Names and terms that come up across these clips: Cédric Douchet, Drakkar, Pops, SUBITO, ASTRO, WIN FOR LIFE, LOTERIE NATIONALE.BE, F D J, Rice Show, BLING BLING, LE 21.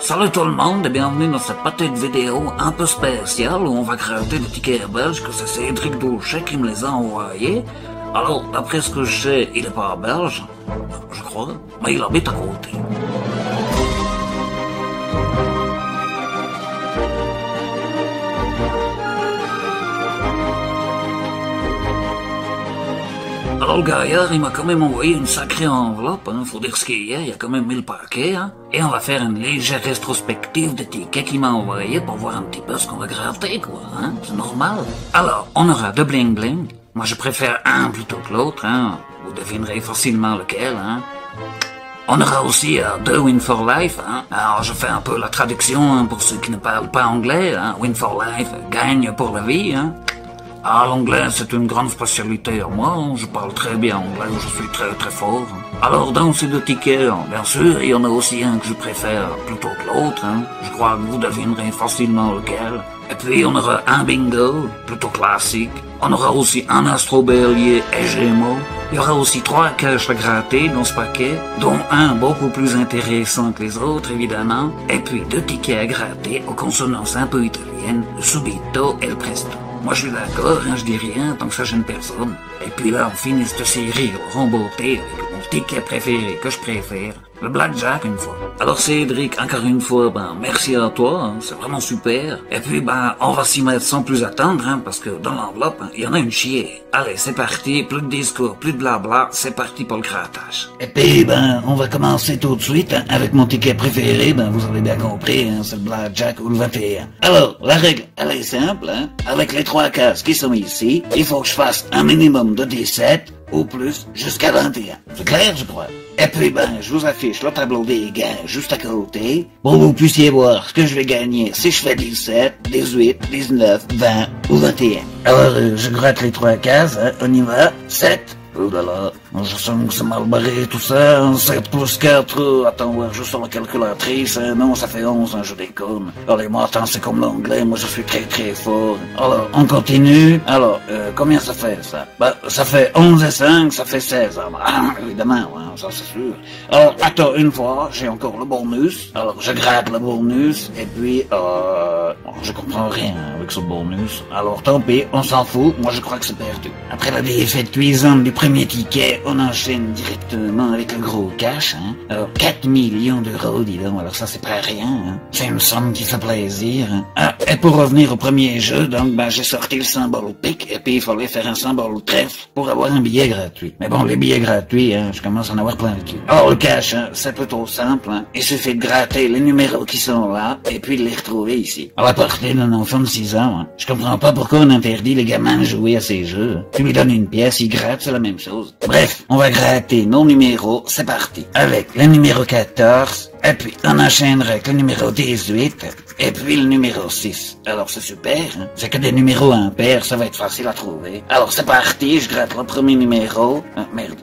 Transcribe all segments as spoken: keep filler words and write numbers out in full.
Salut tout le monde et bienvenue dans cette petite vidéo un peu spéciale où on va gratter des tickets belges que c'est Cédric Douchet qui me les a envoyés. Alors, d'après ce que je sais, il est pas belge, je crois, mais il habite à côté. Alors le gaillard, il m'a quand même envoyé une sacrée enveloppe, hein, faut dire ce qu'il y a, il y a quand même mille paquets, hein. Et on va faire une légère rétrospective des tickets qu'il m'a envoyé pour voir un petit peu ce qu'on va gratter, quoi, hein, c'est normal. Alors, on aura de bling bling, moi je préfère un plutôt que l'autre, hein, vous devinerez facilement lequel, hein. On aura aussi euh, deux WIN FOR LIFE, hein. Alors je fais un peu la traduction hein, pour ceux qui ne parlent pas anglais, hein, WIN FOR LIFE, gagne pour la vie, hein. Ah, l'anglais, c'est une grande spécialité à moi, je parle très bien anglais, je suis très très fort. Alors dans ces deux tickets, bien sûr, il y en a aussi un que je préfère plutôt que l'autre, hein. Je crois que vous devinerez facilement lequel. Et puis on aura un bingo, plutôt classique, on aura aussi un astro bélier et gémeaux. Il y aura aussi trois caches à gratter dans ce paquet, dont un beaucoup plus intéressant que les autres évidemment, et puis deux tickets à gratter aux consonances un peu italiennes, le subito et le presto. Moi je suis d'accord, hein, je dis rien tant que ça gêne personne. Et puis là on finit cette série en beauté avec mon ticket préféré que je préfère, le blackjack une fois. Alors Cédric, encore une fois, ben merci à toi, hein, c'est vraiment super. Et puis ben on va s'y mettre sans plus attendre, hein, parce que dans l'enveloppe, il hein, y en a une chier. Allez, c'est parti, plus de discours, plus de blabla, c'est parti pour le grattage. Et puis ben on va commencer tout de suite hein, avec mon ticket préféré, ben vous avez bien compris, hein, c'est le blackjack ou le vingt et un. Alors, la règle, elle est simple, hein. Avec les trois cases qui sont ici, il faut que je fasse un minimum de dix-sept ou plus jusqu'à vingt et un. C'est clair, je crois. Et puis ben, je vous affiche le tableau des gains juste à côté, pour que vous puissiez voir ce que je vais gagner si je fais dix-sept, dix-huit, dix-neuf, vingt ou vingt et un. Alors, euh, je gratte les trois cases, hein, on y va, sept. Oh là là, je sens que c'est mal barré tout ça, hein, sept plus quatre, attends, ouais, je sors la calculatrice, hein, non, ça fait onze, hein, je déconne. Allez, moi, attends, c'est comme l'anglais, moi, je suis très très fort. Alors, on continue, alors, euh, combien ça fait, ça? Bah, ça fait onze et cinq, ça fait seize, hein. Ah, évidemment, hein, ça c'est sûr. Alors, attends, une fois, j'ai encore le bonus, alors, je gratte le bonus, et puis, euh, je comprends rien avec ce bonus, alors, tant pis, on s'en fout, moi, je crois que c'est perdu. Après la défaite cuisante du premier Premier ticket, on enchaîne directement avec le gros cash, hein. Alors, quatre millions d'euros, dis donc, alors ça c'est pas rien, hein. C'est une somme qui fait plaisir, hein. Ah, et pour revenir au premier jeu, donc, ben, j'ai sorti le symbole pique, et puis il fallait faire un symbole trèfle pour avoir un billet gratuit. Mais bon, les billets gratuits, hein, je commence à en avoir plein le cul. Alors, le cash, hein, c'est plutôt simple, hein. Il suffit de gratter les numéros qui sont là, et puis de les retrouver ici. À la portée d'un enfant de six ans, hein. Je comprends pas pourquoi on interdit les gamins de jouer à ces jeux. Tu lui donnes une pièce, il gratte, c'est la même chose. Bref, on va gratter nos numéros, c'est parti. Avec le numéro quatorze, et puis on enchaînera avec le numéro dix-huit, et puis le numéro six. Alors c'est super, hein? C'est que des numéros impairs, ça va être facile à trouver. Alors c'est parti, je gratte le premier numéro. Ah, merde.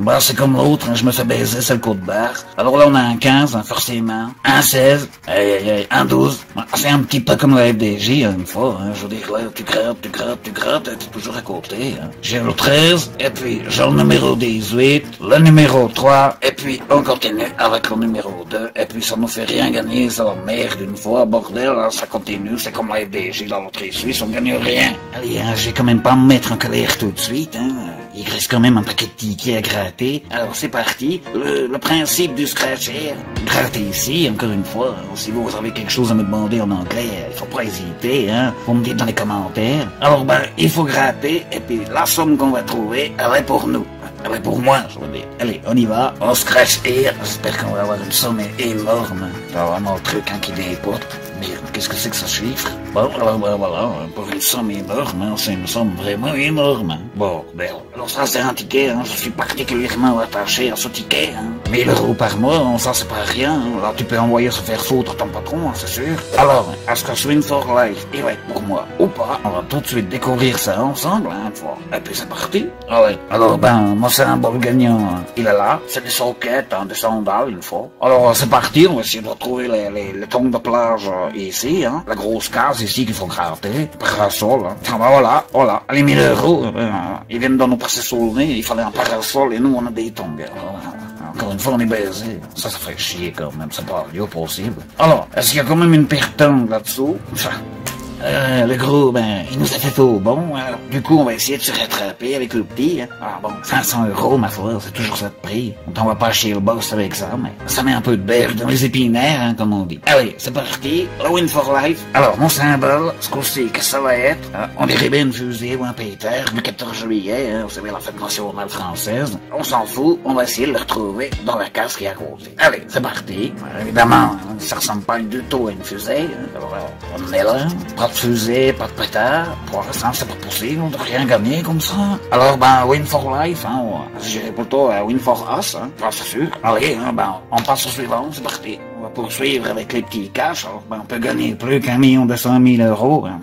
Bah c'est comme l'autre, hein, je me fais baiser, c'est le coup de barre. Alors là on a un quinze, hein, forcément. Un seize, aïe aïe aïe, un douze. Bah, c'est un petit peu comme la F D J, hein, une fois. Hein, je veux dire, là, tu grattes, tu grattes, tu grattes, t'es toujours à côté. Hein. J'ai le treize, et puis j'ai le numéro dix-huit, le numéro trois, et puis on continue avec le numéro deux, et puis ça nous fait rien gagner, ça va merde une fois, bordel, hein, ça continue, c'est comme la F D J dans l'autre Suisse, on gagne rien. Allez, hein, j'ai quand même pas à me mettre en colère tout de suite, hein. Il reste quand même un paquet de tickets à gratter. Alors c'est parti. Le, le principe du scratcher. Gratter ici, encore une fois. Alors, si vous avez quelque chose à me demander en anglais, il faut pas hésiter, hein. Vous me dites dans les commentaires. Alors ben, il faut gratter, et puis la somme qu'on va trouver, elle est pour nous. Elle est pour moi, je veux dire. Allez, on y va. On scratch here. J'espère qu'on va avoir une somme énorme. Alors, vraiment le truc, hein, qui déporte. Qu'est-ce que c'est que ce chiffre? Bon, voilà, voilà, voilà, pour une somme énorme, hein, c'est une somme vraiment énorme. Hein. Bon, ben, alors ça c'est un ticket, hein, je suis particulièrement attaché à ce ticket. Hein. mille euros par mois, hein, ça c'est pas rien, hein. Alors tu peux envoyer se faire foutre ton patron, hein, c'est sûr. Alors, est-ce que Win for Life, il va être pour moi ou pas? On va tout de suite découvrir ça ensemble, hein, tu vois. Et puis c'est parti. Allez, alors ben, moi c'est un bol gagnant, hein. Il est là, c'est des soquettes, hein, des sandales, il faut. Alors c'est parti, on va essayer de retrouver les, les, les tongs de plage, euh, ici, hein, la grosse case ici qu'il faut gratter, parasol, hein. Ah ben voilà, voilà, les mille euros, euh, ils viennent de nous passer sur le nez, il fallait un parasol et nous on a des tongs. Encore une fois, on est baisé. Ça, ça fait chier quand même. C'est pas audio possible. Alors, est-ce qu'il y a quand même une pertante là-dessous? Enfin, euh, le gros, ben, il nous a fait faux bon. Alors, du coup, on va essayer de se rattraper avec le petit. Hein. Ah bon, cinq cents euros, ma foi, c'est toujours ça de prix. On t'en va pas chez le boss avec ça, mais ça met un peu de berge dans les épinaires, hein, comme on dit. Allez, c'est parti. Win for life. Alors, mon symbole, ce qu'on sait que ça va être, hein, on dirait bien une fusée ou un péter du quatorze juillet, hein, vous savez, la fête nationale française. On s'en fout, on va essayer de le retrouver dans la case qui est à côté. Allez, c'est parti. Alors, évidemment, hein, ça ressemble pas du tout à une fusée. Hein. Alors, on est là. Fusée, pas de pétard, pour l'instant c'est pas possible, on doit rien gagner comme ça. Alors ben, win for life, hein, j'irais plutôt à win for us, hein, ben, c'est sûr. Allez, hein, ben, on passe au suivant, c'est parti. On va poursuivre avec les petits cash, alors ben, on peut gagner plus qu'un million deux cent mille euros. Hein.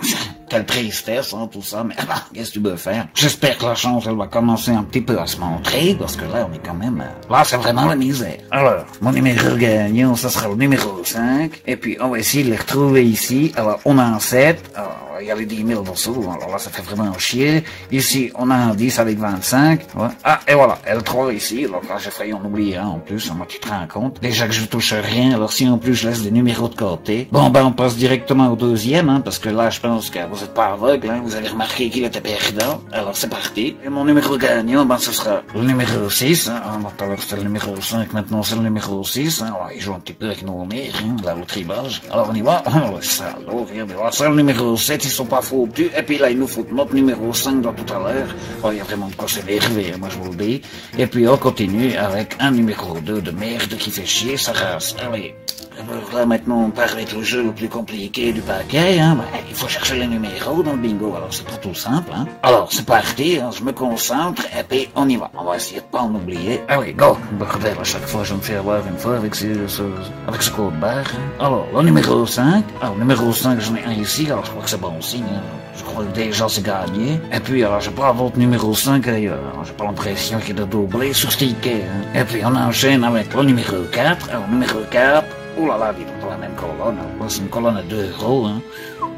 Quelle tristesse, hein, tout ça, mais bah, qu'est-ce que tu peux faire? J'espère que la chance, elle va commencer un petit peu à se montrer, parce que là, on est quand même... Euh, là, c'est vraiment la misère. Alors, mon numéro gagnant, ça sera le numéro cinq, et puis on va essayer de les retrouver ici. Alors, on a un sept, alors... Il y a les dix mille dessous, alors là ça fait vraiment chier. Ici, on a un dix avec vingt-cinq. Ouais. Ah, et voilà, L trois ici. Alors là, j'ai failli en oublier un hein, en plus, moi tu te rends compte. Déjà que je touche rien, alors si en plus je laisse des numéros de côté. Bon, ben on passe directement au deuxième, hein, parce que là je pense que vous êtes pas aveugle, hein, vous avez remarqué qu'il était perdant. Alors c'est parti. Et mon numéro gagnant, ben ce sera le numéro six. Hein. Alors, tout à l'heure c'était le numéro cinq, maintenant c'est le numéro six. Hein. Alors, il joue un petit peu avec nos mères, hein, la loterie belge. Alors on y va. Oh, le salaud, regardez, c'est le numéro sept. Ils sont pas foutus, et puis là, ils nous foutent notre numéro cinq dans tout à l'heure. Oh, il y a vraiment de quoi s'énerver, moi je vous le dis. Et puis, on continue avec un numéro deux de merde qui fait chier sa race. Allez. Alors là, maintenant, on part avec le jeu le plus compliqué du paquet, hein. Ben, il faut chercher les numéros dans le bingo, alors c'est pas tout simple, hein. Alors, c'est parti, hein, je me concentre, et puis on y va. On va essayer de pas en oublier. Ah oui, go! Bordel, à chaque fois, je me fais avoir une fois avec ce, ce, avec ce code-barre, hein. Alors, le numéro cinq. Alors, le numéro cinq, j'en ai un ici, alors je crois que c'est bon signe, hein. Je crois que déjà c'est gagné. Et puis, alors, je prends votre numéro cinq ailleurs. J'ai pas l'impression qu'il a doublé sur ce ticket, hein. Et puis, on enchaîne avec le numéro quatre. Alors, le numéro quatre. Oh là là, il est dans la même colonne. C'est une colonne à deux euros, hein.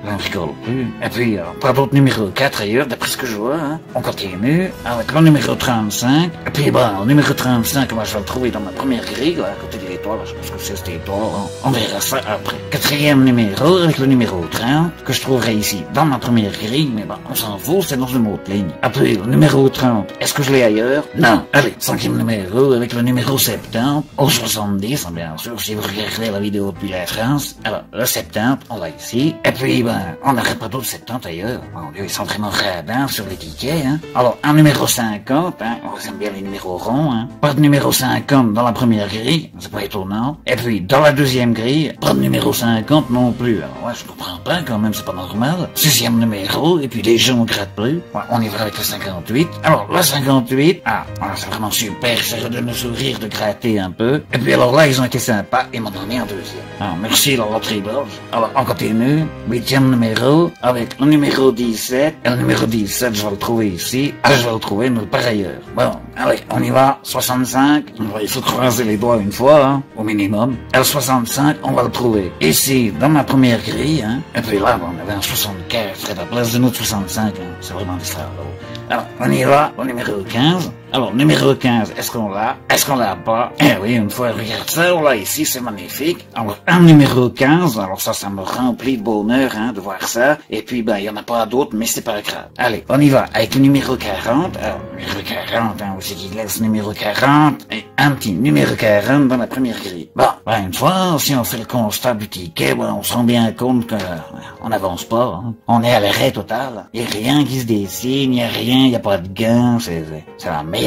Là, on rigole plus. Et puis, euh, pas d'autre numéro quatre ailleurs, d'après ce que je vois, hein. On continue avec le numéro trente-cinq. Et puis, bah, le numéro trente-cinq, moi, je vais le trouver dans ma première grille, là, à côté de l'étoile. Je pense que c'est cette étoile. Hein. On verra ça après. Quatrième numéro, avec le numéro trente, que je trouverai ici, dans ma première grille. Mais bah, on s'en fout, c'est dans une autre ligne. Et puis, le numéro trente, est-ce que je l'ai ailleurs? Non. Allez, cinquième numéro, avec le numéro soixante-dix, au soixante-dix, bien sûr, si vous regardez la vidéo depuis la France. Alors, le soixante-dix, on l'a ici. Et puis, bah, on n'aurait pas d'autres soixante-dix ailleurs. Mon Dieu, ils sont vraiment radins sur les tickets, hein. Alors, un numéro cinquante, hein. On aime bien les numéros ronds, hein. Pas de numéro cinquante dans la première grille. C'est pas étonnant. Et puis, dans la deuxième grille, pas de numéro cinquante non plus. Alors, ouais, je comprends pas quand même, c'est pas normal. Sixième numéro, et puis les gens ne grattent plus. Ouais, on y va avec le cinquante-huit. Alors, le cinquante-huit, ah, voilà, c'est vraiment super. Ça redonne le sourire de gratter un peu. Et puis, alors là, ils ont été sympas. Ils m'ont donné un deuxième. Alors, merci, la loterie belge. Alors, on continue. huitième numéro, avec le numéro dix-sept, et le numéro dix-sept, je vais le trouver ici, et je vais le trouver nulle part ailleurs. Bon, allez, on y va, soixante-cinq, il faut croiser les doigts une fois, hein, au minimum, et le soixante-cinq, on va le trouver ici, dans ma première grille, hein, et puis là, on avait un soixante-quatre, à la place de notre soixante-cinq, hein. C'est vraiment des salauds. Alors, on y va, au numéro quinze, alors, numéro quinze, est-ce qu'on l'a? Est-ce qu'on l'a pas? Eh oui, une fois, regarde ça, on l'a ici, c'est magnifique. Alors, un numéro quinze, alors ça, ça me remplit de bonheur, hein, de voir ça. Et puis, ben, il n'y en a pas d'autres, mais c'est pas grave. Allez, on y va, avec le numéro quarante. Alors, numéro quarante, hein, où c'est qu'il laisse numéro quarante? Et un petit numéro quarante dans la première grille. Bon, ben, une fois, si on fait le constat du ticket, ben, on se rend bien compte que, euh, on n'avance pas, hein. On est à l'arrêt total. Il n'y a rien qui se dessine, il n'y a rien, il n'y a pas de gain, c'est, c'est la merde.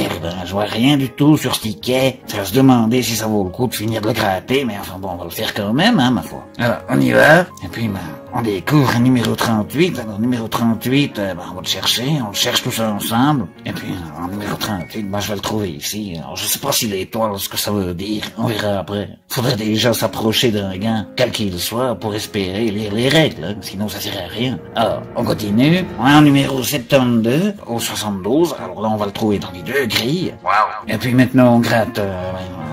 Je vois rien du tout sur ce ticket. Ça va se demander si ça vaut le coup de finir de le gratter, mais enfin bon, on va le faire quand même, hein, ma foi. Alors, on y va. Et puis, ben, on découvre un numéro trente-huit. Alors, numéro trente-huit, ben, on va le chercher. On le cherche tous ensemble. Et puis, en numéro trente-huit, ben, je vais le trouver ici. Alors, je sais pas si l'étoile, ce que ça veut dire. On verra après. Faudrait déjà s'approcher d'un gain, quel qu'il soit, pour espérer lire les règles, hein. Sinon, ça sert à rien. Alors, on continue. On a un numéro soixante-douze au soixante-douze. Alors là, on va le trouver dans les deux grille. Wow. Et puis maintenant on gratte euh,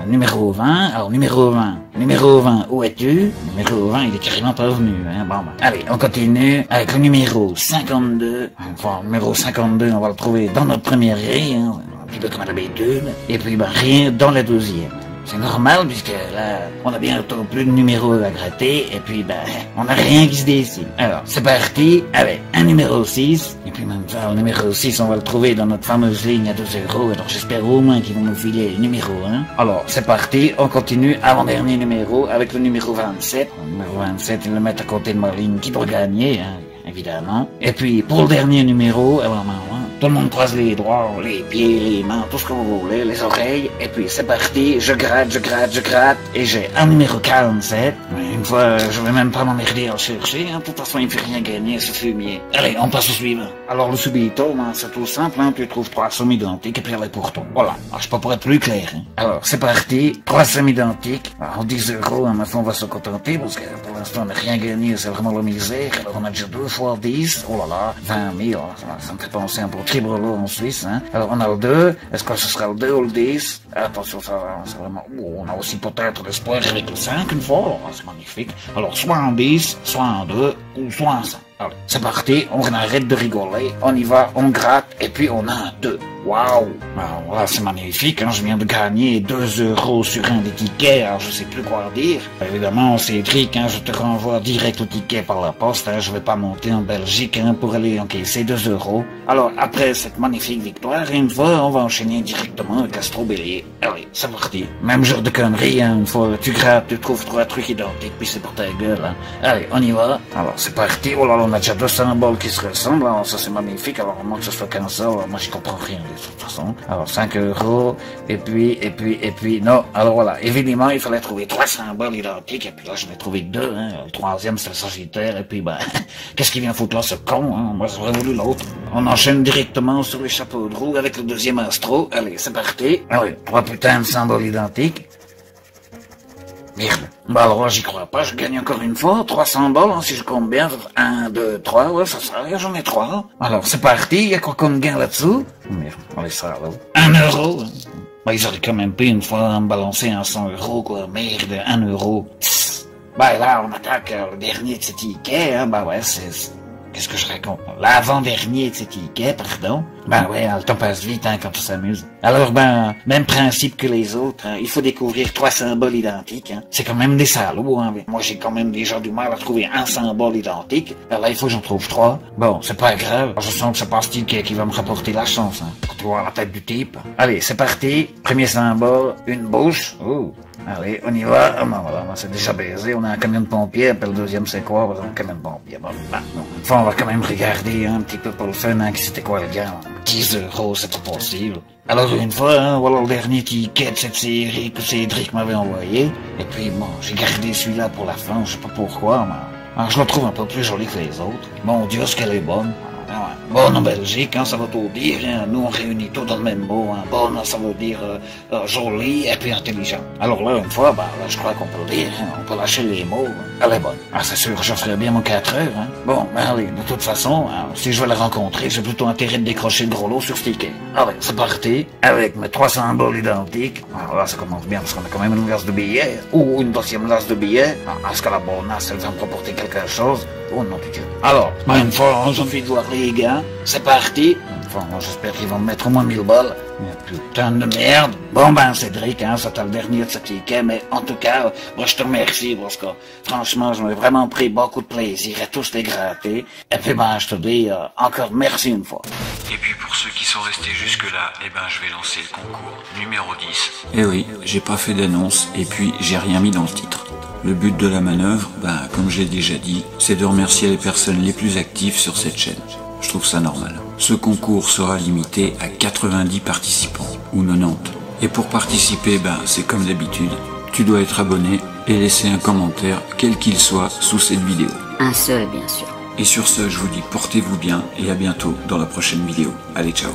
numéro vingt. Alors numéro vingt. Numéro vingt, où es-tu? Numéro vingt, il est carrément pas venu, hein. Bon, ben. Allez, on continue avec le numéro cinquante-deux. Enfin, numéro cinquante-deux, on va le trouver dans notre première grille, hein. Un petit peu comme à l'habitude. Et puis, ben, rien dans la deuxième. C'est normal puisque là, on a bientôt plus de numéros à gratter et puis ben, on n'a rien qui se décide. Alors, c'est parti avec un numéro six. Et puis même ça, le numéro six, on va le trouver dans notre fameuse ligne à deux euros. Alors j'espère au moins qu'ils vont nous filer le numéro un. Alors, c'est parti, on continue avant-dernier numéro avec le numéro vingt-sept. Le numéro vingt-sept, ils le mettent à côté de ma ligne qui doit gagner, hein, évidemment. Et puis, pour le dernier numéro, eh ben, ben, tout le monde croise les doigts, les pieds, les mains, tout ce que vous voulez, les oreilles. Et puis c'est parti, je gratte, je gratte, je gratte. Et j'ai un numéro quarante-sept. Mais une fois, je vais même pas m'emmerder à le chercher. Hein. De toute façon, il ne fait rien gagner, ce fumier. Allez, on passe au suivant. Alors le subito, hein, c'est tout simple. Hein. Tu trouves trois sommes identiques et puis elle est pour toi. Voilà, alors, je peux pas être plus clair. Hein. Alors c'est parti, trois sommes identiques. Alors dix euros, hein, maintenant on va se contenter parce que pour l'instant, on n'a rien gagné, c'est vraiment la misère. Alors on a déjà deux fois dix. Oh là là, vingt mille, ça, ça me fait penser un peu. Tribrolo en Suisse, hein. Alors on a le deux, est-ce que ce sera le deux ou le dix? Attention, ça c'est vraiment... Oh, on a aussi peut-être l'espoir avec le cinq une fois, alors c'est magnifique. Alors soit en dix, soit en deux, ou soit en cinq. Allez, c'est parti, on arrête de rigoler, on y va, on gratte, et puis on a un deux. Waouh! Alors là, c'est magnifique, hein, je viens de gagner deux euros sur un des tickets, alors je sais plus quoi dire. Évidemment, Cédric, hein, je te renvoie direct au ticket par la poste, hein, je vais pas monter en Belgique, hein, pour aller encaisser deux euros. Alors, après cette magnifique victoire, une fois, on va enchaîner directement avec Astro-Bélier. Allez, c'est parti. Même genre de conneries, hein, une fois, tu grattes, tu trouves trois trucs identiques, puis c'est pour ta gueule, hein. Allez, on y va. Alors, c'est parti, oh là là, on a déjà deux symboles qui se ressemblent, alors ça c'est magnifique, alors à moins que ce soit qu'un seul, moi j'y comprends rien. De toute façon, alors cinq euros, et puis, et puis, et puis, non, alors voilà, évidemment, il fallait trouver trois symboles identiques, et puis là, je vais trouver deux, hein, le troisième, c'est le Sagittaire, et puis, ben, qu'est-ce qu'il vient foutre là, ce con, hein, moi, j'aurais voulu l'autre. On enchaîne directement sur le chapeau de roue avec le deuxième astro, allez, c'est parti, ah oui, trois putains de symboles identiques. Merde. Bah alors j'y crois pas, je gagne encore une fois, trois cents balles, hein, si je compte bien, un, deux, trois, ouais ça sert à rien, j'en ai trois. Alors c'est parti, y a quoi qu'on gagne là-dessous? Merde, on laisse ça là. un euro, hein. Bah ils auraient quand même pu une fois hein, balancer un cent euros quoi, merde, un euro. Tss. Bah là on attaque euh, le dernier de ces tickets, hein, bah ouais c'est... Qu'est-ce que je raconte? L'avant-dernier de ces tickets, pardon. Ben ouais, le temps passe vite hein, quand on s'amuse. Alors ben, même principe que les autres, hein, il faut découvrir trois symboles identiques. Hein. C'est quand même des salauds. Hein. Moi j'ai quand même déjà du mal à trouver un symbole identique. Alors là il faut que j'en trouve trois. Bon, c'est pas grave. Je sens que c'est pas ce ticket qui va me rapporter la chance. Hein. Quand tu vois la tête du type. Allez, c'est parti. Premier symbole, une bouche. Oh. Allez, on y va. Ah ben voilà, ben, c'est déjà baisé. On a un camion de pompier. Puis le deuxième c'est quoi? Ben, un camion de pompier. Bon, ben, non. Enfin, on va quand même regarder hein, un petit peu pour le fun, hein, qui c'était quoi le gars. dix euros, c'est pas possible. Alors une fois, hein, voilà le dernier ticket de cette série que Cédric m'avait envoyé. Et puis bon, j'ai gardé celui-là pour la fin, je sais pas pourquoi, mais alors, je le trouve un peu plus joli que les autres. Mon Dieu, ce qu'elle est bonne. Bonne en Belgique, hein, ça va tout dire, hein. Nous on réunit tout dans le même mot, hein. Bonne, ça veut dire euh, euh, joli et puis intelligent. Alors là, une fois, bah, là, je crois qu'on peut le dire, hein, on peut lâcher les mots, hein. Elle est bonne. Ah c'est sûr, je ferai bien mon quatre heures, hein. Bon, ben allez, de toute façon, hein, si je veux la rencontrer, j'ai plutôt intérêt de décrocher le gros lot sur ce ticket. Allez, c'est parti, avec mes trois symboles identiques. Alors là, ça commence bien, parce qu'on a quand même une lasse de billets, ou une deuxième lasse de billets. Ah, est-ce que la bonne, elle va me rapporter quelque chose? Oh non, tu... Alors, bah, une fois, on s'en fait de voir les gars, c'est parti. Enfin, j'espère qu'ils vont me mettre au moins mille balles. Mais putain de merde. Bon ben Cédric, hein, c'était le dernier de ce ticket, mais en tout cas, moi je te remercie parce que franchement, je m'ai vraiment pris beaucoup de plaisir à tous les gratter. Et puis ben, je te dis euh, encore merci une fois. Et puis pour ceux qui sont restés jusque-là, eh ben je vais lancer le concours numéro dix. Eh oui, j'ai pas fait d'annonce et puis j'ai rien mis dans le titre. Le but de la manœuvre, ben, comme j'ai déjà dit, c'est de remercier les personnes les plus actives sur cette chaîne. Je trouve ça normal. Ce concours sera limité à quatre-vingt-dix participants, ou quatre-vingt-dix. Et pour participer, ben, c'est comme d'habitude, tu dois être abonné et laisser un commentaire, quel qu'il soit, sous cette vidéo. Un seul, bien sûr. Et sur ce, je vous dis portez-vous bien et à bientôt dans la prochaine vidéo. Allez, ciao.